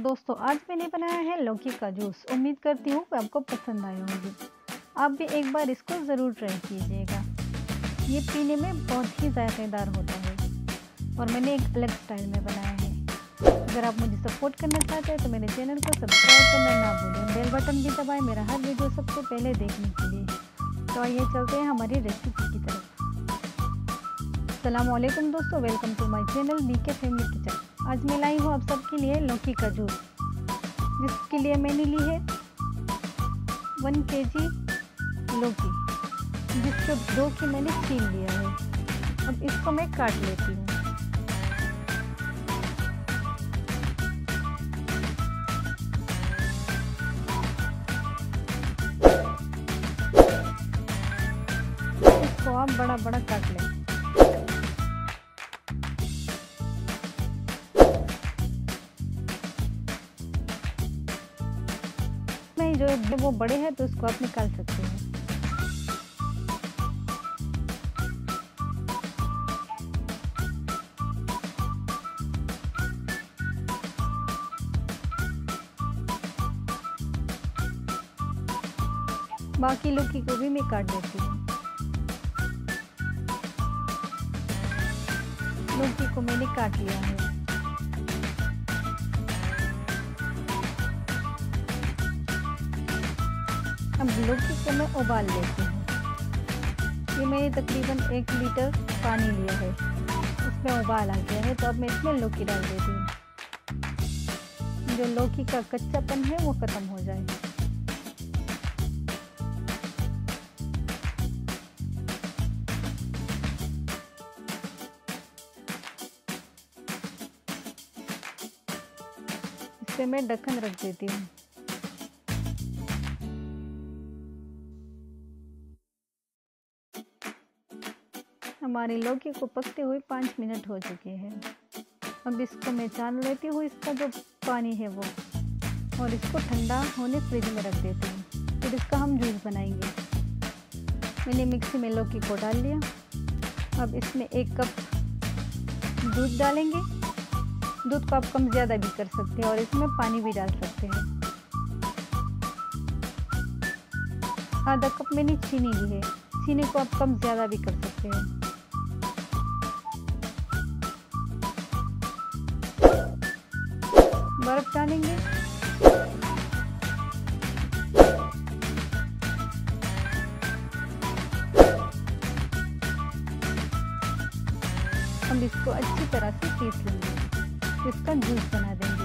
दोस्तों आज मैंने बनाया है लौकी का जूस। उम्मीद करती हूँ कि आपको पसंद आए होंगे। आप भी एक बार इसको ज़रूर ट्राई कीजिएगा। ये पीने में बहुत ही जायकेदार होता है और मैंने एक अलग स्टाइल में बनाया है। अगर आप मुझे सपोर्ट करना चाहते हैं तो मेरे चैनल को सब्सक्राइब करना ना भूलें। बेल बटन भी दबाएँ मेरा हर वीडियो सबसे पहले देखने के लिए। तो आइए चलते हैं हमारी रेसिपी की तरफ। अस्सलाम वालेकुम दोस्तों, welcome to my channel BK family kitchen. आज मैं लाई हूँ आप सबके लिए लौकी का जूस, जिसके लिए मैंने ली है 1 kg लौकी, जिसको 2 की मैंने छील लिया है। अब इसको मैं काट लेती हूँ। इसको आप बड़ा बड़ा काट लें। जो वो बड़े हैं तो उसको आप निकाल सकते हैं। बाकी लौकी को भी मैं काट देती हूँ। लौकी को मैंने काट लिया है। अब लौकी को मैं उबाल लेती हूँ। ये मैंने तकरीबन 1 लीटर पानी लिया है, इसमें उबाल आ गया है। तो अब मैं इसमें लौकी डाल देती हूँ। जो लौकी का कच्चापन है वो ख़त्म हो जाए। इसमें मैं ढक्कन रख देती हूँ। हमारी लौकी को पकते हुए 5 मिनट हो चुके हैं। अब इसको मैं छान लेती हूँ, इसका जो पानी है वो, और इसको ठंडा होने फ्रिज में रख देती हूँ। फिर इसका हम जूस बनाएंगे। मैंने मिक्सी में लौकी को डाल लिया। अब इसमें 1 कप दूध डालेंगे। दूध को आप कम ज़्यादा भी कर सकते हैं और इसमें पानी भी डाल सकते हैं। आधा कप मैंने चीनी ली है। चीनी को आप कम ज़्यादा भी कर सकते हैं। बर्फ डालेंगे। हम इसको अच्छी तरह से पीस लेंगे, इसका जूस बना देंगे।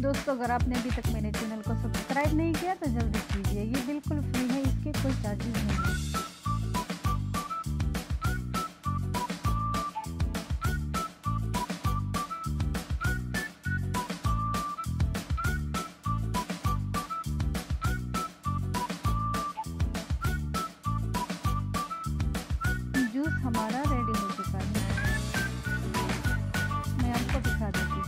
दोस्तों अगर आपने अभी तक मेरे चैनल को सब्सक्राइब नहीं किया तो जल्दी कीजिए। ये बिल्कुल फ्री है, इसके कोई चार्जेस नहीं है। जूस हमारा रेडी हो चुका है। मैं आपको दिखा देती हूँ।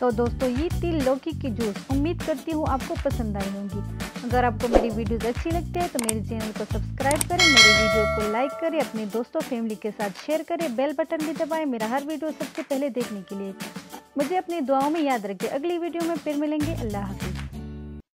तो दोस्तों ये थी लौकी की जूस। उम्मीद करती हूँ आपको पसंद आई होंगी। अगर आपको मेरी वीडियोस अच्छी लगती है तो मेरे चैनल को सब्सक्राइब करें, मेरे वीडियो को लाइक करें, अपने दोस्तों फैमिली के साथ शेयर करें, बेल बटन भी दबाएं मेरा हर वीडियो सबसे पहले देखने के लिए। मुझे अपनी दुआओं में याद रखें। अगली वीडियो में फिर मिलेंगे। अल्लाह हाफिज़।